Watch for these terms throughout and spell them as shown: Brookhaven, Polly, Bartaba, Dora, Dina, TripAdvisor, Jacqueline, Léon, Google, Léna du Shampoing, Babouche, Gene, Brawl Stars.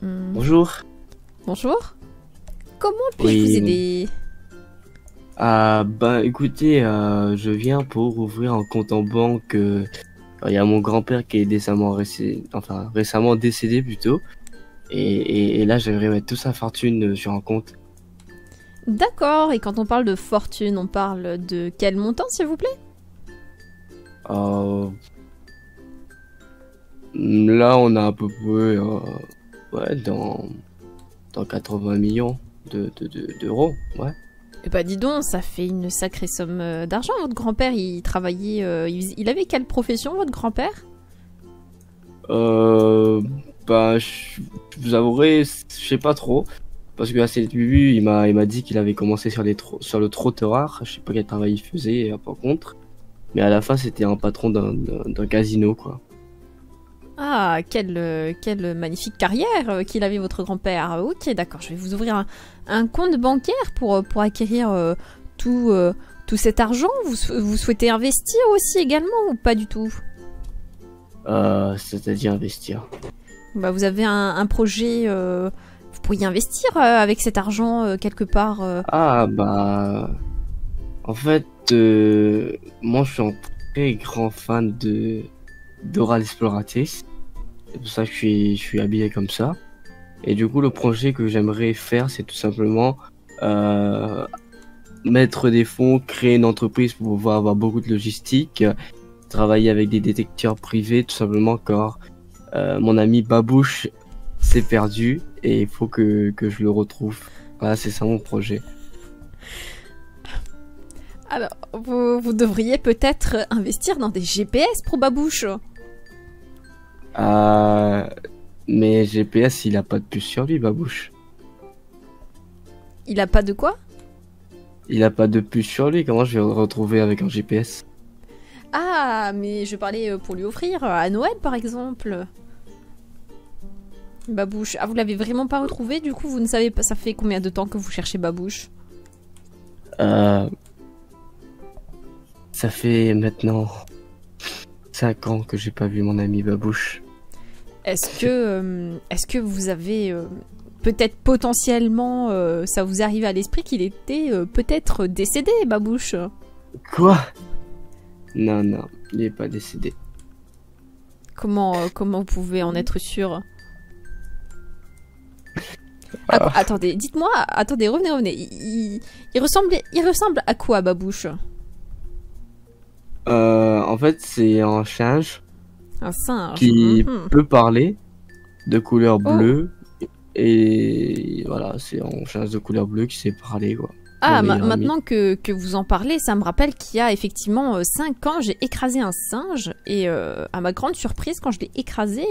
Bonjour. Bonjour. Comment puis-je vous aider? Bah écoutez, je viens pour ouvrir un compte en banque. Il y a mon grand-père qui est récemment décédé plutôt. Et là, j'aimerais mettre toute sa fortune sur un compte. D'accord, et quand on parle de fortune, on parle de quel montant, s'il vous plaît? Là, on a à peu près dans 80 millions d'euros, ouais. Et bah dis donc, ça fait une sacrée somme d'argent. Votre grand-père, il travaillait... il avait quelle profession, votre grand-père? Bah, je vous avouerai, je sais pas trop. Parce que à ses débuts, il m'a dit qu'il avait commencé sur le trottoir. Je sais pas quel travail il faisait, par contre. Mais à la fin, c'était un patron d'un casino, quoi. Ah, quelle magnifique carrière qu'il avait, votre grand-père. Ok, d'accord, je vais vous ouvrir un compte bancaire pour acquérir tout cet argent. Vous souhaitez investir aussi également ou pas du tout? C'est-à-dire investir? Bah, vous avez un projet, vous pourriez investir avec cet argent quelque part. Ah, bah... En fait, moi je suis un très grand fan de... Dora l'exploratrice, c'est pour ça que je suis habillé comme ça. Et du coup, le projet que j'aimerais faire, c'est tout simplement mettre des fonds, créer une entreprise pour pouvoir avoir beaucoup de logistique, travailler avec des détecteurs privés, tout simplement car mon ami Babouche s'est perdu et il faut que je le retrouve. Voilà, c'est ça mon projet. Alors, vous devriez peut-être investir dans des GPS pour Babouche. Mais GPS, il a pas de puce sur lui, Babouche. Il a pas de quoi? Il a pas de puce sur lui, comment je vais le retrouver avec un GPS? Ah, mais je parlais pour lui offrir, à Noël par exemple. Babouche, ah vous l'avez vraiment pas retrouvé, du coup vous ne savez pas, ça fait combien de temps que vous cherchez Babouche? Ça fait maintenant 5 ans que j'ai pas vu mon ami Babouche. Est-ce que vous avez peut-être potentiellement, ça vous arrive à l'esprit qu'il était peut-être décédé, Babouche? Quoi? Non, non, il n'est pas décédé. Comment vous pouvez en être sûr? Ah. Attendez, dites-moi, attendez, revenez. Il ressemble à quoi, Babouche? En fait, c'est un singe. Un singe qui peut parler, de couleur bleue. Et voilà, c'est un singe de couleur bleue qui sait parler, quoi. Ah, maintenant que vous en parlez, ça me rappelle qu'il y a effectivement 5 ans, j'ai écrasé un singe. Et à ma grande surprise, quand je l'ai écrasé,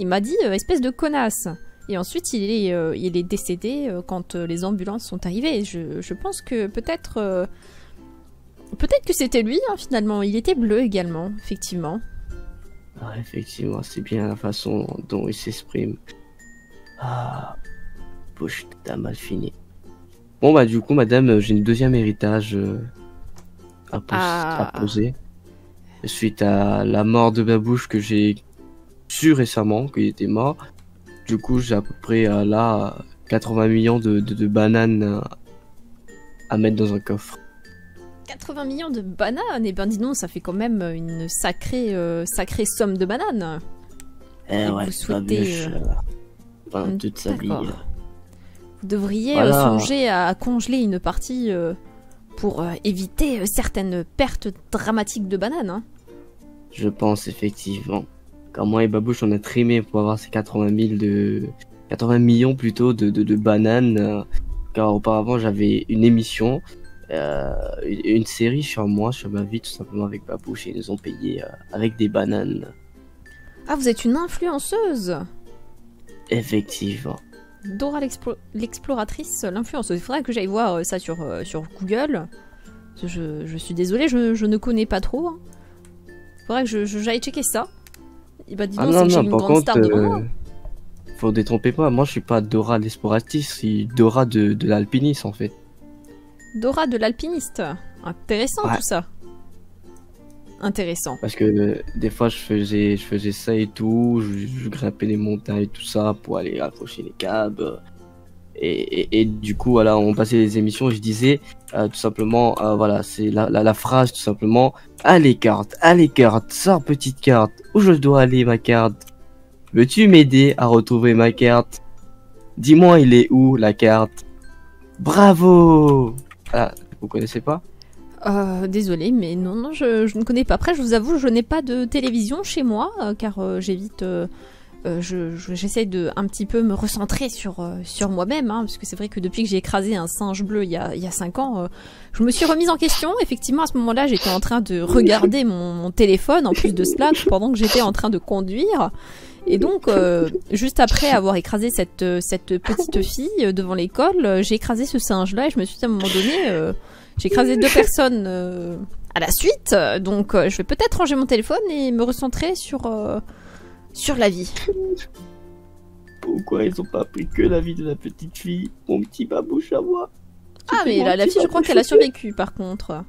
il m'a dit espèce de connasse. Et ensuite, il est décédé quand les ambulances sont arrivées. Je pense que peut-être... Peut-être que c'était lui, hein, finalement. Il était bleu également, effectivement. Ah, effectivement, c'est bien la façon dont il s'exprime. Ah, bouche, t'as mal fini. Bon, bah du coup, madame, j'ai une deuxième héritage à poser. Suite à la mort de Babouche que j'ai su récemment qu'il était mort. Du coup, j'ai à peu près, là, 80 millions de bananes à mettre dans un coffre. 80 millions de bananes, et ben dis donc, ça fait quand même une sacrée somme de bananes. Et ouais, vous souhaitez toute sa vie. Vous devriez songer à congeler une partie pour éviter certaines pertes dramatiques de bananes. Hein. Je pense effectivement. Quand moi et Babouche on a trimé pour avoir ces 80 millions de bananes, car auparavant j'avais une émission. Une série sur moi, sur ma vie, tout simplement avec Babouche, et ils nous ont payé avec des bananes. Ah, vous êtes une influenceuse? Effectivement. Dora l'exploratrice, l'influenceuse. Il faudrait que j'aille voir ça sur Google. Je suis désolée, je ne connais pas trop. Hein. Il faudrait que j'aille checker ça. Et bah, dis donc, c'est que j'ai une grande star de moi. Faut détromper pas, moi je suis pas Dora l'exploratrice, c'est Dora de l'alpiniste en fait. Dora de l'alpiniste, intéressant tout ça. intéressant. Parce que des fois, je faisais ça et tout, je grimpais les montagnes et tout ça pour aller accrocher les câbles. Et du coup, voilà, on passait les émissions, je disais tout simplement, voilà, c'est la phrase tout simplement, allez carte, sors petite carte, où je dois aller ma carte? Veux-tu m'aider à retrouver ma carte? Dis-moi, il est où la carte? Bravo! Ah, vous connaissez pas? Désolé, mais non, je ne connais pas. Après, je vous avoue, je n'ai pas de télévision chez moi, car j'évite... j'essaie de un petit peu me recentrer sur moi-même, hein, parce que c'est vrai que depuis que j'ai écrasé un singe bleu il y a 5 ans, je me suis remise en question. Effectivement, à ce moment-là, j'étais en train de regarder mon téléphone, en plus de cela, pendant que j'étais en train de conduire. Et donc, juste après avoir écrasé cette petite fille devant l'école, j'ai écrasé ce singe-là et je me suis dit à un moment donné, j'ai écrasé 2 personnes à la suite, donc je vais peut-être ranger mon téléphone et me recentrer sur la vie. Pourquoi ils ont pas pris que la vie de la petite fille, mon petit babouche à moi? Ah mais là, la fille, je crois qu'elle a survécu par contre.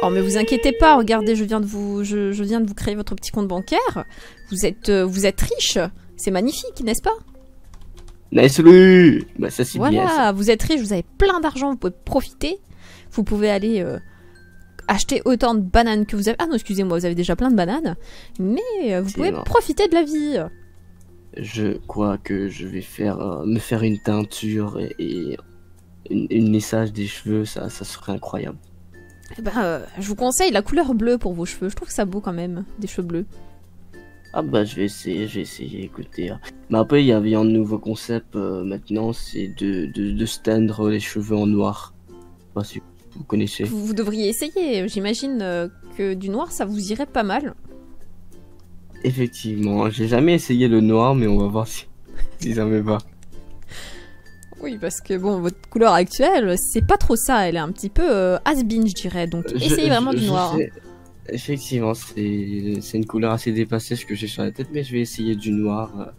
Oh mais vous inquiétez pas, regardez, je viens de vous créer votre petit compte bancaire. Vous êtes riche, c'est magnifique, n'est-ce pas? Nice-lui. Bah ça c'est bien. Voilà, vous êtes riche, vous avez plein d'argent, vous pouvez profiter, vous pouvez aller acheter autant de bananes que vous avez... Ah non, excusez-moi, vous avez déjà plein de bananes. Mais vous pouvez profiter de la vie. Je crois que je vais me faire une teinture et une lissage des cheveux, ça serait incroyable. Eh ben, je vous conseille la couleur bleue pour vos cheveux. Je trouve ça beau quand même, des cheveux bleus. Ah bah je vais essayer, écoutez. Mais après, il y a un nouveau concept maintenant, c'est de se teindre les cheveux en noir. Pas sûr. Vous connaissez. Vous devriez essayer, j'imagine que du noir ça vous irait pas mal. Effectivement, j'ai jamais essayé le noir, mais on va voir si ça me va. Oui, parce que bon, votre couleur actuelle, c'est pas trop ça, elle est un petit peu has-been, je dirais, donc essayez vraiment du noir. Effectivement, c'est une couleur assez dépassée ce que j'ai sur la tête, mais je vais essayer du noir.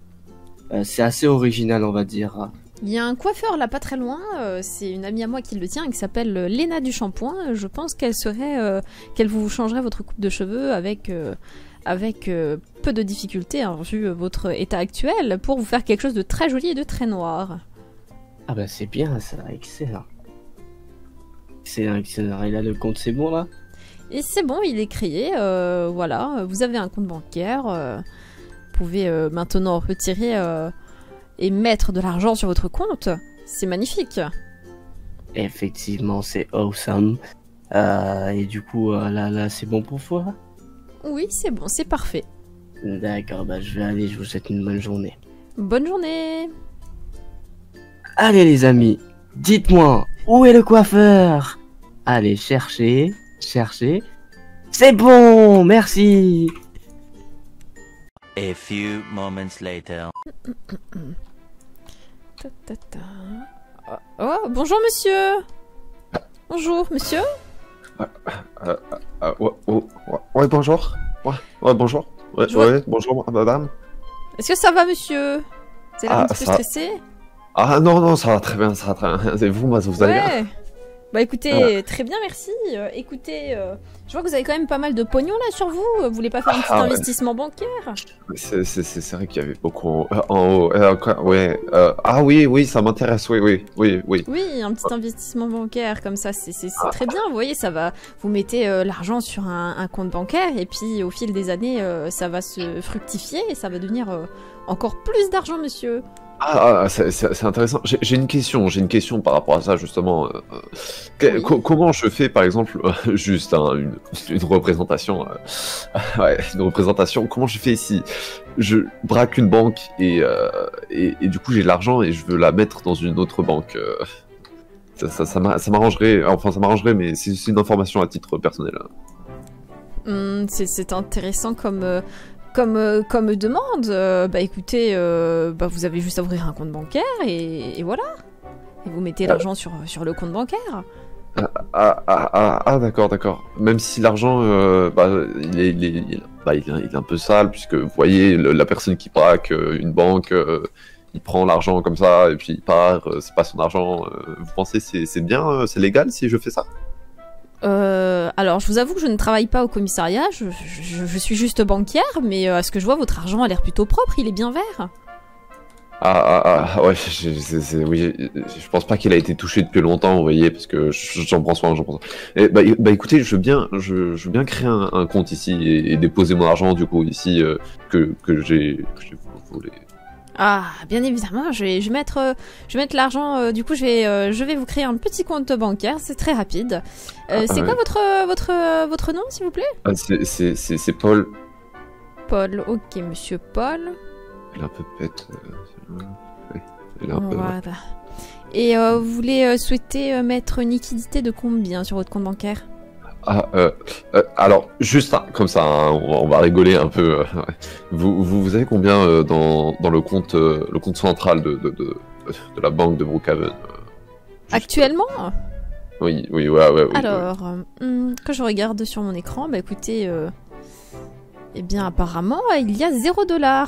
C'est assez original, on va dire. Il y a un coiffeur là pas très loin, c'est une amie à moi qui le tient, qui s'appelle Léna du Shampoing. Je pense qu'elle vous changerait votre coupe de cheveux avec peu de difficulté, hein, vu votre état actuel, pour vous faire quelque chose de très joli et de très noir. Ah bah c'est bien ça, excellent. Excellent, excellent. Et là le compte c'est bon là? Et c'est bon, il est créé, voilà, vous avez un compte bancaire, vous pouvez maintenant retirer... et mettre de l'argent sur votre compte, c'est magnifique. Effectivement, c'est awesome. Et du coup, là c'est bon pour toi? Oui, c'est bon, c'est parfait. D'accord, bah je vais aller, je vous souhaite une bonne journée. Bonne journée. Allez les amis, dites-moi, où est le coiffeur? Allez, cherchez. C'est bon, merci. A few moments later. Oh, bonjour monsieur. Bonjour monsieur. Ouais, bonjour. Ouais, bonjour. Ouais, bonjour madame. Est-ce que ça va monsieur? Vous avez l'air un petit peu stressé? Ah non, ça va très bien, ça va très bien. C'est vous, vous allez bien? Bah écoutez, très bien, merci. Écoutez, je vois que vous avez quand même pas mal de pognon là sur vous. Vous voulez pas faire un petit investissement bancaire? C'est vrai qu'il y avait beaucoup en haut. Oui, ça m'intéresse. Oui. Oui, un petit investissement bancaire comme ça, c'est très bien. Vous voyez, ça va. Vous mettez l'argent sur un compte bancaire et puis au fil des années, ça va se fructifier et ça va devenir encore plus d'argent, monsieur. C'est intéressant. J'ai une question par rapport à ça, justement. Oui. Comment je fais, par exemple, juste une représentation, une représentation, comment je fais si je braque une banque et du coup j'ai de l'argent et je veux la mettre dans une autre banque? Ça m'arrangerait, mais c'est une information à titre personnel. C'est intéressant comme demande. Bah écoutez, vous avez juste à ouvrir un compte bancaire et voilà. Et vous mettez l'argent sur le compte bancaire. D'accord. Même si l'argent, il est un peu sale, puisque vous voyez, la personne qui braque une banque, il prend l'argent comme ça et puis il part, c'est pas son argent. Vous pensez c'est bien, c'est légal si je fais ça? Alors je vous avoue que je ne travaille pas au commissariat, je suis juste banquière, mais à ce que je vois votre argent a l'air plutôt propre, il est bien vert. Ouais, oui, je pense pas qu'il a été touché depuis longtemps, vous voyez, parce que j'en prends soin, Et bah écoutez, je veux bien créer un compte ici et déposer mon argent du coup ici que j'ai volé. Ah, bien évidemment, je vais mettre l'argent, du coup je vais vous créer un petit compte bancaire, c'est très rapide. C'est quoi votre nom, s'il vous plaît? C'est Paul. Paul, ok, monsieur Paul. Il est un peu pète. Il est un peu... Voilà. Et vous voulez souhaiter mettre une liquidité de combien sur votre compte bancaire? Alors, juste ça, comme ça, hein, on va rigoler un peu. Vous avez combien dans le compte central de la banque de Brookhaven? Actuellement? Oui, ouais. Alors, quand je regarde sur mon écran, bah écoutez, eh bien apparemment, il y a 0$.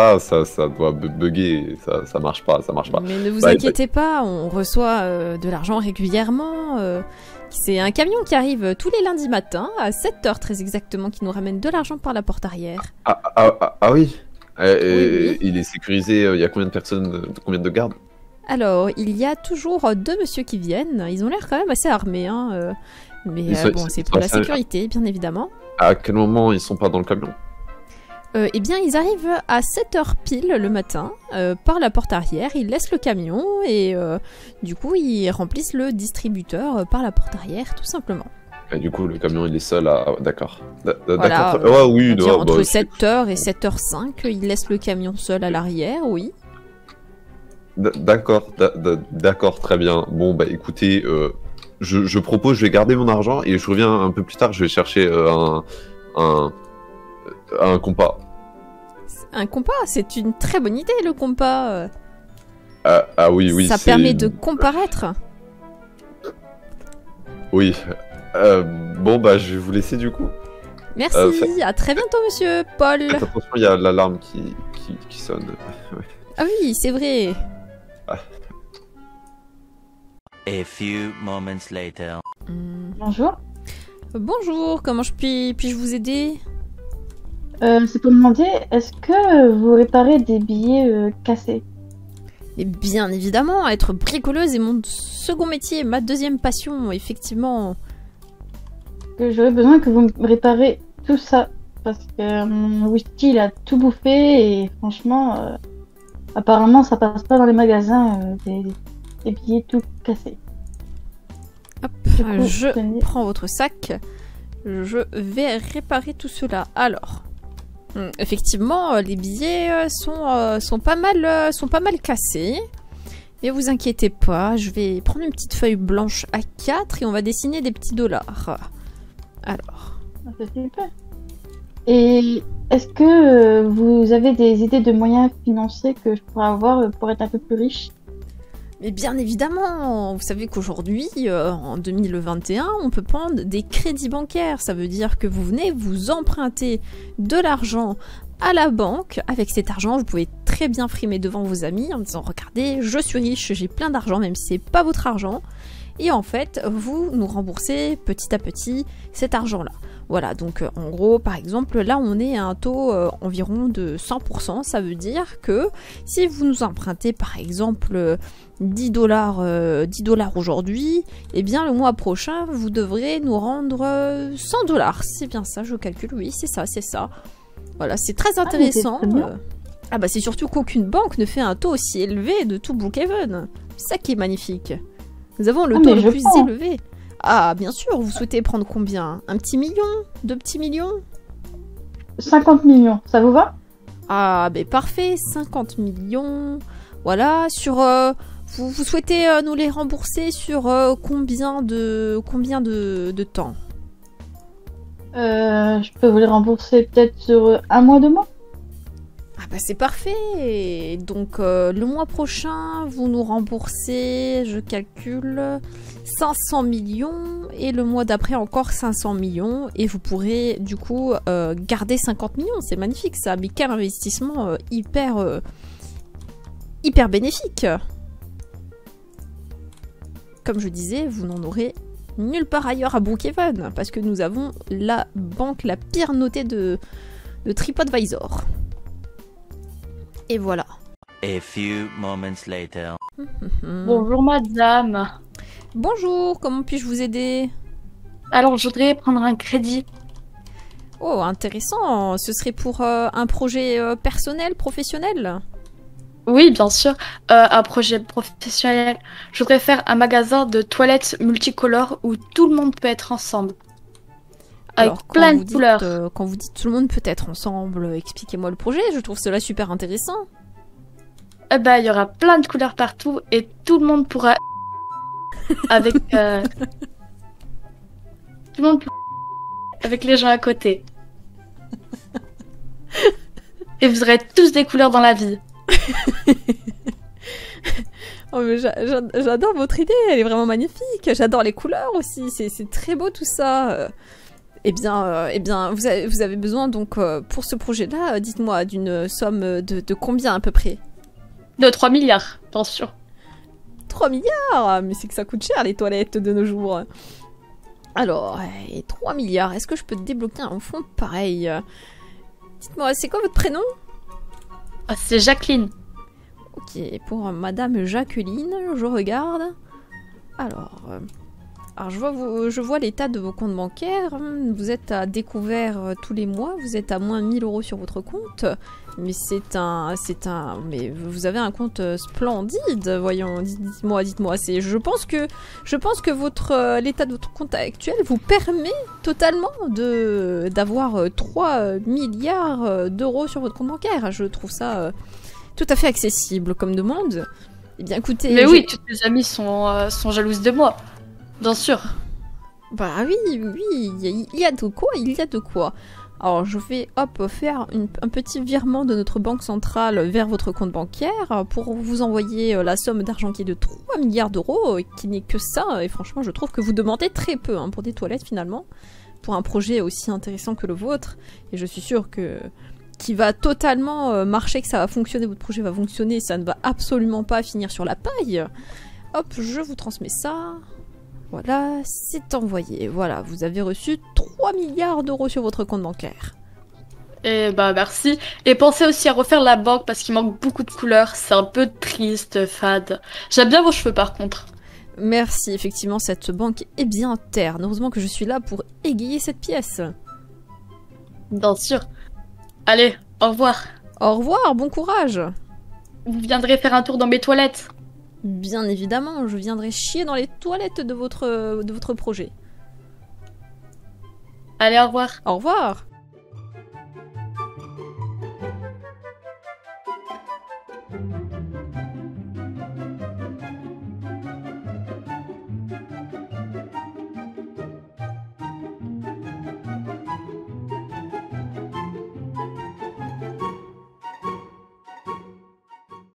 Ça doit bugger, ça marche pas, Mais ne vous inquiétez pas, on reçoit de l'argent régulièrement. C'est un camion qui arrive tous les lundis matins, à 7h très exactement, qui nous ramène de l'argent par la porte arrière. Oui. Oui. Il est sécurisé, il y a combien de personnes, combien de gardes? Alors, il y a toujours deux messieurs qui viennent, ils ont l'air quand même assez armés, hein, mais bon, c'est pour la sécurité, bien évidemment. À quel moment ils sont pas dans le camion? Eh bien, ils arrivent à 7h pile le matin, par la porte arrière, ils laissent le camion et du coup, ils remplissent le distributeur par la porte arrière, tout simplement. Et du coup, le camion, il est seul à... D'accord. Voilà, entre 7h et 7h05, ils laissent le camion seul à l'arrière, oui. D'accord, très bien. Bon, bah écoutez, je propose, je vais garder mon argent et je reviens un peu plus tard, je vais chercher un compas. Un compas, c'est une très bonne idée, le compas. Oui. Ça permet de comparaître. Oui. Bon, bah, je vais vous laisser du coup. Merci, à très bientôt, monsieur Paul. Attention, il y a l'alarme qui sonne. Ouais. Ah oui, c'est vrai. A few moments later. Bonjour. Bonjour, comment puis-je vous aider? C'est pour demander, est-ce que vous réparez des billets cassés? Et bien évidemment, être bricoleuse est mon second métier, ma deuxième passion, effectivement. J'aurais besoin que vous me réparez tout ça, parce que mon whisky il a tout bouffé et franchement... Apparemment, ça passe pas dans les magasins, des billets tout cassés. Hop, je prends votre sac. Je vais réparer tout cela. Alors, effectivement, les billets sont pas mal cassés. Ne vous inquiétez pas, je vais prendre une petite feuille blanche A4 et on va dessiner des petits dollars. Alors. C'est super. Et est-ce que vous avez des idées de moyens financiers que je pourrais avoir pour être un peu plus riche? Mais bien évidemment, vous savez qu'aujourd'hui, en 2021, on peut prendre des crédits bancaires. Ça veut dire que vous venez vous emprunter de l'argent à la banque. Avec cet argent, vous pouvez très bien frimer devant vos amis en disant « Regardez, je suis riche, j'ai plein d'argent, même si c'est pas votre argent ». Et en fait, vous nous remboursez petit à petit cet argent-là. Voilà, donc en gros, par exemple, là on est à un taux environ de 100%, ça veut dire que si vous nous empruntez par exemple 10$ aujourd'hui, eh bien le mois prochain, vous devrez nous rendre 100$. C'est bien ça, je calcule, oui, c'est ça. Voilà, c'est très intéressant. Ah bah c'est surtout qu'aucune banque ne fait un taux aussi élevé de tout Brookhaven. C'est ça qui est magnifique. Nous avons le taux le plus élevé. Ah, bien sûr, vous souhaitez prendre combien? Un petit million? Deux petits millions? 50 millions, ça vous va? Ah, ben parfait, 50 millions. Voilà, sur... vous souhaitez nous les rembourser sur combien de temps? Je peux vous les rembourser peut-être sur un mois, 2 mois? Ah bah c'est parfait. Donc le mois prochain, vous nous remboursez, je calcule, 500 millions et le mois d'après encore 500 millions et vous pourrez du coup garder 50 millions. C'est magnifique ça, mais quel investissement hyper bénéfique. Comme je disais, vous n'en aurez nulle part ailleurs à Brookhaven parce que nous avons la banque la pire notée de TripAdvisor. Et voilà. A few moments later. Bonjour madame. Bonjour, comment puis-je vous aider? Alors je voudrais prendre un crédit. Oh intéressant, ce serait pour un projet personnel, professionnel? Oui bien sûr, un projet professionnel. Je voudrais faire un magasin de toilettes multicolores où tout le monde peut être ensemble. Alors, avec plein de couleurs. Quand vous dites tout le monde peut être ensemble, expliquez-moi le projet, je trouve cela super intéressant. Bah, il y aura plein de couleurs partout et tout le monde pourra avec tout le monde pourra avec les gens à côté. Et vous aurez tous des couleurs dans la vie. Oh, j'adore votre idée, elle est vraiment magnifique. J'adore les couleurs aussi, c'est très beau tout ça. Eh bien, vous avez besoin donc pour ce projet-là, dites-moi d'une somme de combien à peu près? De 3 milliards, bien sûr. 3 milliards? Mais c'est que ça coûte cher les toilettes de nos jours. Alors, 3 milliards, est-ce que je peux débloquer un fond pareil? Dites-moi, c'est quoi votre prénom? Ah, c'est Jacqueline. Ok, pour madame Jacqueline, je regarde. Alors je vois l'état de vos comptes bancaires. Vous êtes à découvert tous les mois. Vous êtes à moins 1000 € sur votre compte. Mais mais vous avez un compte splendide. Voyons, dites-moi. Je pense que l'état de votre compte actuel vous permet totalement d'avoir 3 milliards d'euros sur votre compte bancaire. Je trouve ça tout à fait accessible comme demande. Eh bien, écoutez. Mais oui, toutes mes amies sont jalouses de moi. Bien sûr. Bah oui, il y a de quoi. Alors je vais hop faire un petit virement de notre banque centrale vers votre compte bancaire pour vous envoyer la somme d'argent qui est de 3 milliards d'euros, qui n'est que ça, et franchement je trouve que vous demandez très peu pour des toilettes finalement, pour un projet aussi intéressant que le vôtre, et je suis sûre que... qui va totalement marcher, que ça va fonctionner, votre projet va fonctionner, ça ne va absolument pas finir sur la paille. Hop, je vous transmets ça... Voilà, c'est envoyé. Voilà, vous avez reçu 3 milliards d'euros sur votre compte bancaire. Eh bah merci. Et pensez aussi à refaire la banque parce qu'il manque beaucoup de couleurs. C'est un peu triste, fade. J'aime bien vos cheveux par contre. Merci, effectivement, cette banque est bien terne. Heureusement que je suis là pour égayer cette pièce. Bien sûr. Allez, au revoir. Au revoir, bon courage. Vous viendrez faire un tour dans mes toilettes. Bien évidemment, je viendrai chier dans les toilettes de votre projet. Allez, au revoir. Au revoir.